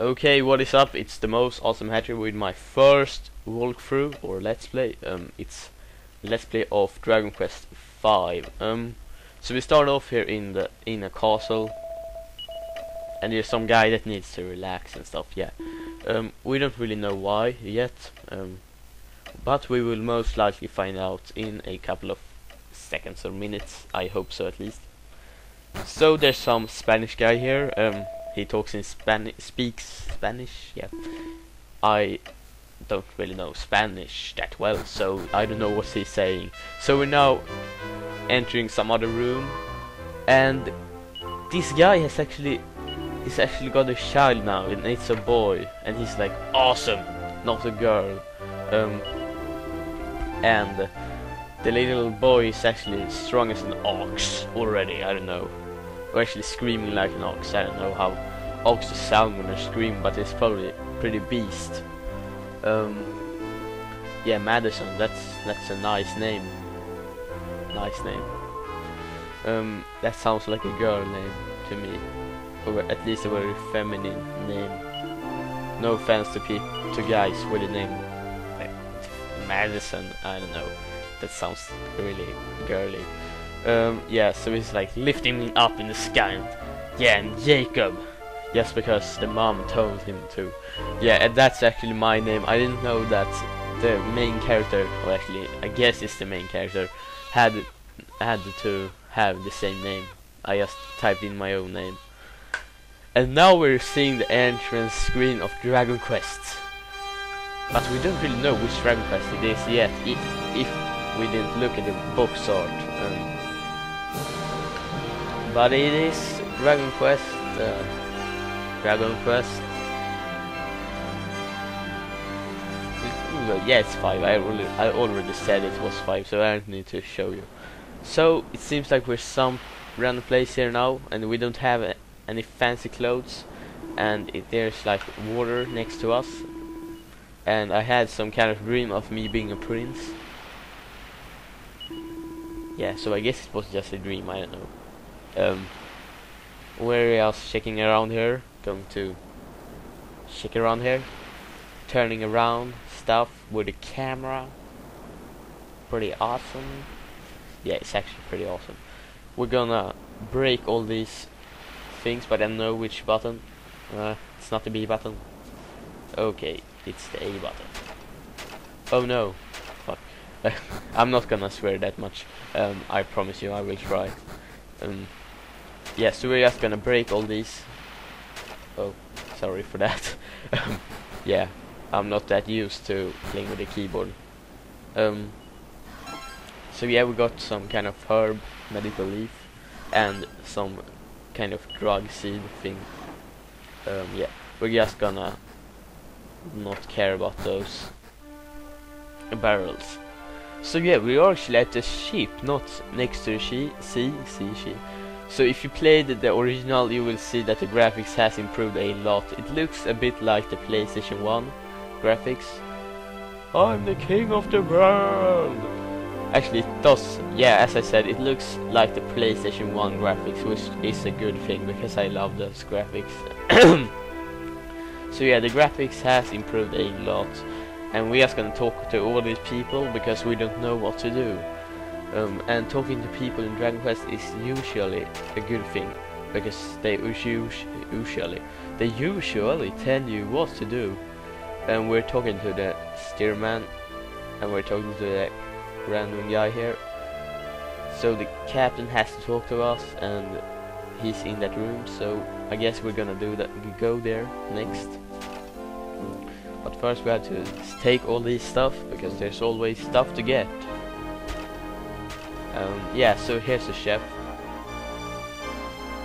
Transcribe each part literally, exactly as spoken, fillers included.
Okay, what is up? It's the most awesome hatcher with my first walkthrough or let's play. Um, it's let's play of Dragon Quest five. Um, so we start off here in the in a castle, and there's some guy that needs to relax and stuff. Yeah, um, we don't really know why yet, um, but we will most likely find out in a couple of seconds or minutes. I hope so, at least. So there's some Spanish guy here. Um. He talks in Spanish, speaks Spanish, yeah. I don't really know Spanish that well, so I don't know what he's saying. So we're now entering some other room, and this guy has actually, he's actually got a child now, and it's a boy, and he's like, awesome, not a girl. Um, and the little boy is actually strong as an ox already, I don't know. Or actually screaming like an ox. I don't know how oxes sound when they scream, but it's probably pretty beast. Um, yeah, Madison. That's that's a nice name. Nice name. Um, that sounds like a girl name to me, or at least a very feminine name. No offense to pe to guys with a name like Madison. I don't know. That sounds really girly. Um, yeah, so he's like lifting me up in the sky, and, yeah, and Jacob, yes, because the mom told him to. Yeah, and that's actually my name. I didn't know that the main character, or actually, I guess it's the main character, had had to have the same name. I just typed in my own name, and now we're seeing the entrance screen of Dragon Quest, but we don't really know which Dragon Quest it is yet. If, if we didn't look at the box art. Um, But it is Dragon Quest, uh, Dragon Quest. Yeah, it's five. I already, I already said it was five, so I don't need to show you. So it seems like we're some random place here now, and we don't have uh, any fancy clothes. And it, there's like water next to us. And I had some kind of dream of me being a prince. Yeah, so I guess it was just a dream. I don't know. Um, where else checking around here, going to check around here, turning around stuff with the camera, pretty awesome. Yeah, it's actually pretty awesome. We're gonna break all these things, but I don't know which button. Uh, it's not the B button. Okay, it's the A button. Oh no, fuck. I'm not gonna swear that much. Um, I promise you I will try. Um, yeah, so we're just gonna break all these. Oh, sorry for that. um, yeah, I'm not that used to playing with the keyboard. Um, so yeah, we got some kind of herb, medical leaf, and some kind of drug seed thing. Um, yeah, we're just gonna not care about those barrels. So yeah, we are actually at the ship, not next to the sea, sea, sea. So if you played the original, you will see that the graphics has improved a lot. It looks a bit like the PlayStation one graphics. I'm the king of the world! Actually, it does, yeah, as I said, it looks like the PlayStation one graphics, which is a good thing, because I love those graphics. So yeah, the graphics has improved a lot. And we're just gonna talk to all these people because we don't know what to do. Um, and talking to people in Dragon Quest is usually a good thing, because they usually they usually tell you what to do. And we're talking to the steerman, and we're talking to the random guy here. So the captain has to talk to us, and he's in that room. So I guess we're gonna do that. We go there next. But first we have to take all these stuff, because there's always stuff to get. Um, yeah, so here's the chef.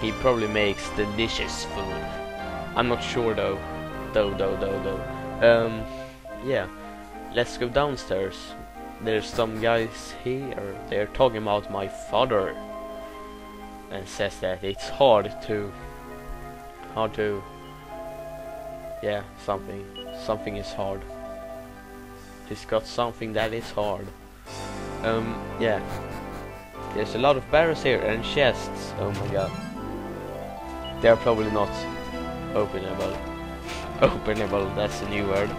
He probably makes delicious food. I'm not sure though. Though, though, though, though. Um, yeah. Let's go downstairs. There's some guys here. They're talking about my father. And says that it's hard to... Hard to... Yeah, something. Something is hard. He's got something that is hard. Um, yeah. There's a lot of barrels here and chests. Oh my god. They're probably not openable. Openable, that's a new word.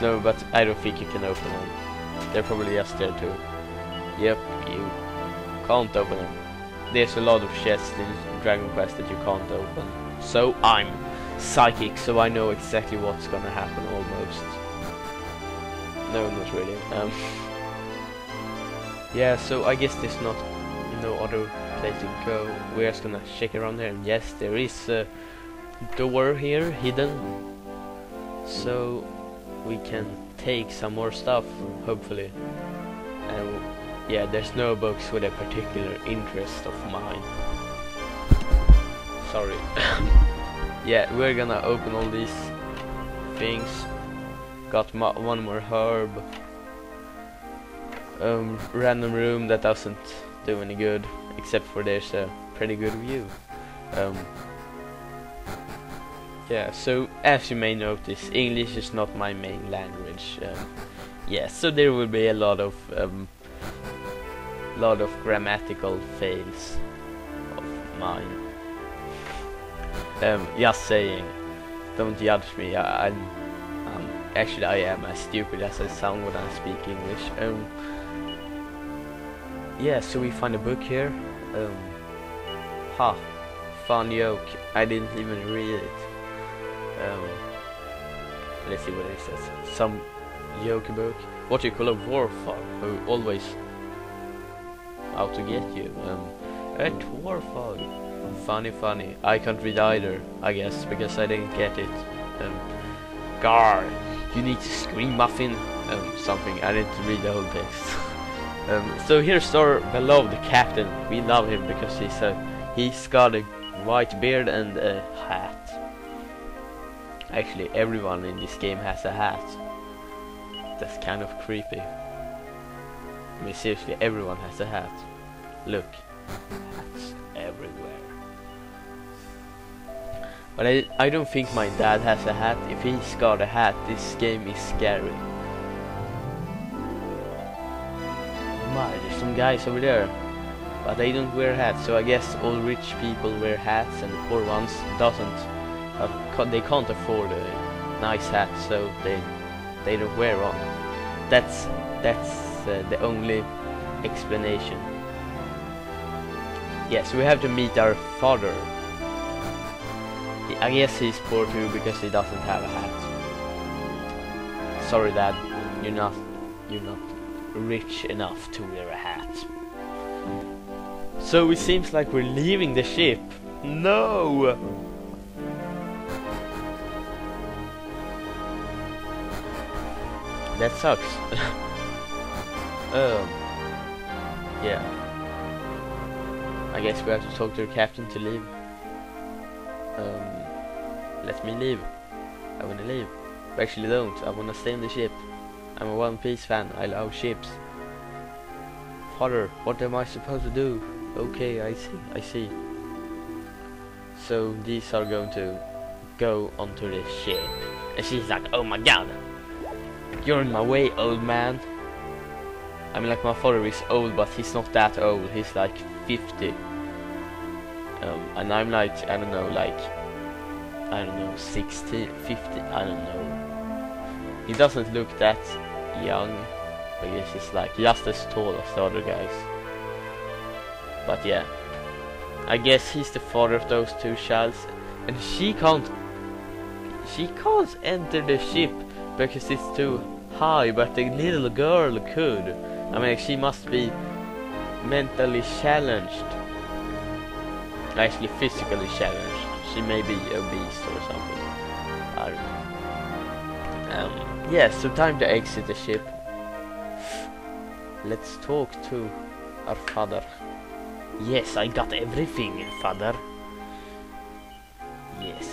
No, but I don't think you can open them. They're probably just there too. Yep, you can't open them. There's a lot of chests in Dragon Quest that you can't open. So I'm psychic, so I know exactly what's gonna happen almost. No, not really. Um, yeah, so I guess there's not no other place to go. We're just gonna check around here, and yes, there is a door here hidden, so we can take some more stuff, hopefully. And yeah, there's no books with a particular interest of mine. Sorry. Yeah, we're gonna open all these things. Got mo one more herb. Um, random room that doesn't do any good, except for there's a pretty good view. Um, yeah, so as you may notice, English is not my main language. Um, yeah, so there will be a lot of um, lot of grammatical fails of mine. Um, just saying, don't judge me. I, I'm, I'm actually I am as stupid as I sound when I speak English. Um, yeah, so we find a book here. Um, ha, fun joke. I didn't even read it. Um, let's see what it says. Some joke book. What you call a warthog, who always out to get you. Um, a warthog. Funny, funny. I can't read either, I guess, because I didn't get it. Um, Gar, you need to scream muffin. Um, something. I didn't read the whole text. um, so here's our beloved captain. We love him because he's a, he's got a white beard and a hat. Actually, everyone in this game has a hat. That's kind of creepy. I mean, seriously, everyone has a hat. Look, hats everywhere. But I, I don't think my dad has a hat. If he's got a hat, this game is scary. My, there's some guys over there. But they don't wear hats, so I guess all rich people wear hats and the poor ones doesn't. Uh, they can't afford a nice hat, so they they don't wear one. That's, that's uh, the only explanation. Yes, we have to meet our father. I guess he's poor too because he doesn't have a hat. Sorry, Dad, you're not you're not rich enough to wear a hat. So it seems like we're leaving the ship. No. That sucks. um yeah. I guess we have to talk to the captain to leave. Um Let me leave. I wanna leave. But actually don't. I wanna stay in the ship. I'm a One Piece fan. I love ships. Father, what am I supposed to do? Okay, I see. I see. So these are going to go onto the ship. And she's like, oh my god. You're in my way, old man. I mean, like, my father is old, but he's not that old. He's like fifty. Um, and I'm like, I don't know, like... I don't know, sixty, fifty, I don't know. He doesn't look that young, because he's like just as tall as the other guys. But yeah, I guess he's the father of those two childs, and she can't, she can't enter the ship because it's too high, but the little girl could. I mean, she must be mentally challenged, actually physically challenged. She may be obese or something. I don't know. Um, yeah, so time to exit the ship. Let's talk to our father. Yes, I got everything, father. Yes.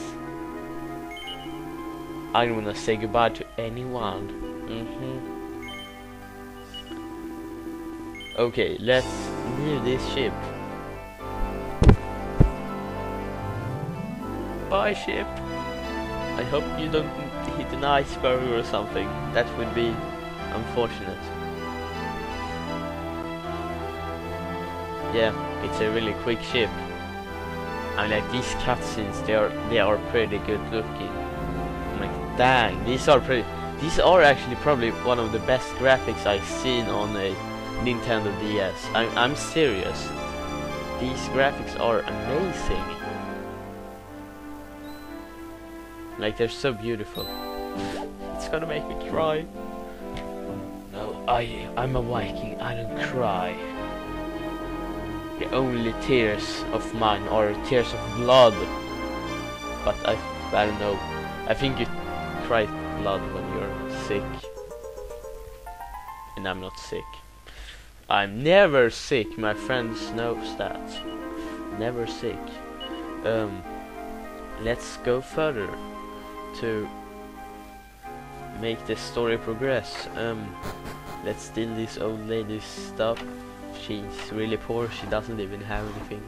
I don't wanna say goodbye to anyone. Mm-hmm. Okay, let's leave this ship. Bye, ship. I hope you don't hit an iceberg or something. That would be unfortunate. Yeah, it's a really quick ship. I like these cutscenes. They are they are pretty good looking. Like, Dang, these are pretty. These are actually probably one of the best graphics I've seen on a Nintendo D S. I'm, I'm serious. These graphics are amazing. Like, they're so beautiful. It's gonna make me cry. No, I, I'm a Viking. I don't cry. The only tears of mine are tears of blood. But I, I don't know. I think you cry blood when you're sick. And I'm not sick. I'm never sick. My friends knows that. Never sick. Um, let's go further to make the story progress. Um, let's steal this old lady's stuff. She's really poor. She doesn't even have anything,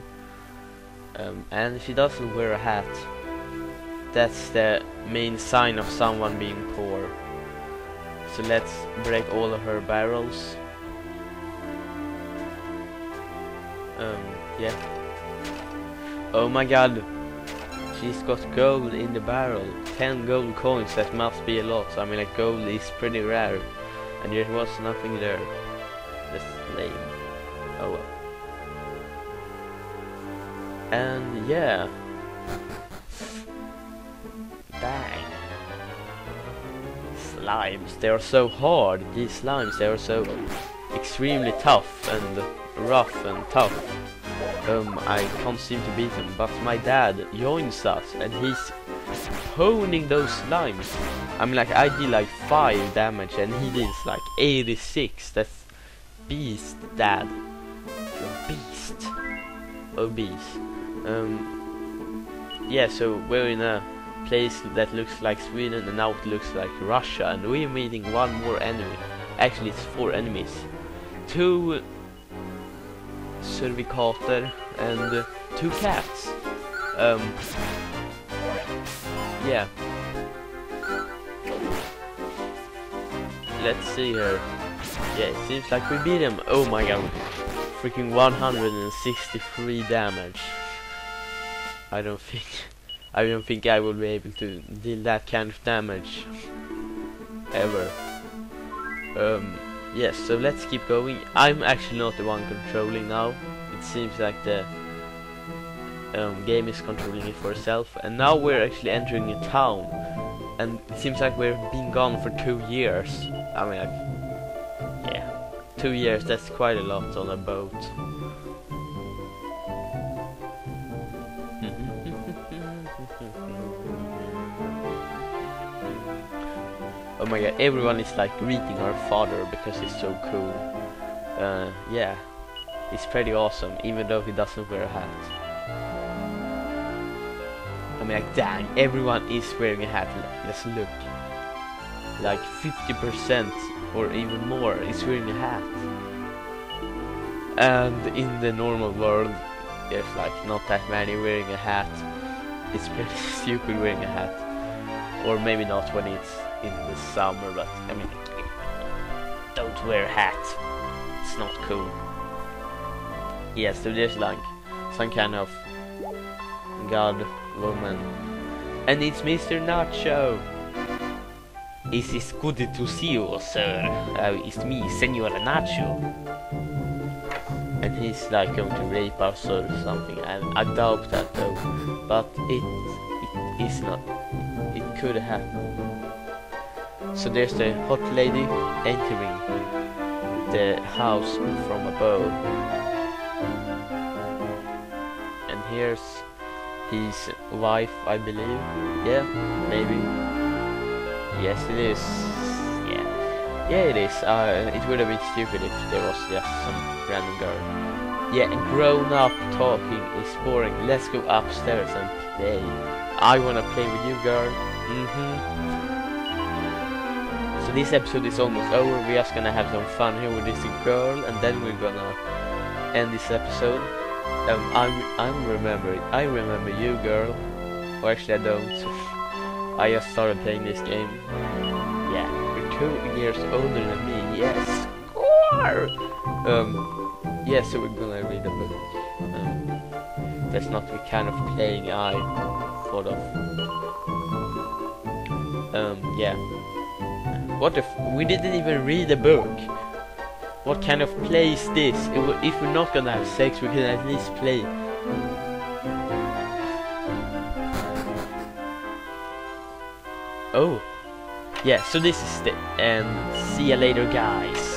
um, and she doesn't wear a hat. That's the main sign of someone being poor. So let's break all of her barrels. Um, yeah. Oh my god, she's got gold in the barrel. Ten gold coins. That must be a lot. I mean, like, gold is pretty rare, and there was nothing there. That's lame. Oh well. And yeah. Bang. Slimes. They are so hard. These slimes, they are so extremely tough and rough and tough. Um, I can't seem to beat them. But my dad joins us and he's honing those slimes. I mean, like, I did like five damage and he did like eighty-six. That's beast, dad. Beast. Obese. Um, yeah, so we're in a place that looks like Sweden and now it looks like Russia, and we're meeting one more enemy. Actually, it's four enemies. Two cervicater and two cats. Um, yeah. Let's see here. Yeah, it seems like we beat him. Oh my god. Freaking one hundred sixty-three damage. I don't think I don't think I will be able to deal that kind of damage ever. Um yes, so let's keep going. I'm actually not the one controlling now. It seems like the um, game is controlling it for itself, and now we're actually entering a town, and it seems like we've been gone for two years. I mean, like, Two years, that's quite a lot on a boat. Oh my god, everyone is like greeting her father because he's so cool. Uh, yeah, it's pretty awesome, even though he doesn't wear a hat. I mean, like, dang, everyone is wearing a hat. Let's look. Like fifty percent. Or even more, it's wearing a hat. And in the normal world, there's like not that many wearing a hat. It's pretty stupid wearing a hat. Or maybe not when it's in the summer, but I mean, don't wear a hat. It's not cool. Yeah, so there's like some kind of god woman. And it's Mister Nacho. It is good to see you, sir. Uh, it's me, Senor Nacho. And he's like going to rape us or something. I, I doubt that though. But it, it is not. It could happen. So there's the hot lady entering the house from above. And here's his wife, I believe. Yeah, maybe. Yes, it is. Yeah, yeah, it is. Uh, it would have been stupid if there was just some random girl. Yeah, grown-up talking is boring. Let's go upstairs and play. I wanna play with you, girl. Mhm. So this episode is almost over. We're just gonna have some fun here with this girl, and then we're gonna end this episode. Um, I'm, I'm remembering. I remember you, girl. Or actually, I don't. I just started playing this game. Yeah, you're two years older than me. Yes, score. Um, yeah, so we're gonna read a book. Um, that's not the kind of playing I thought of. Um, yeah. What if we didn't even read the book? What kind of play is this? If we're not gonna have sex, we can at least play. Oh. Yeah, so this is the end. See ya later, guys.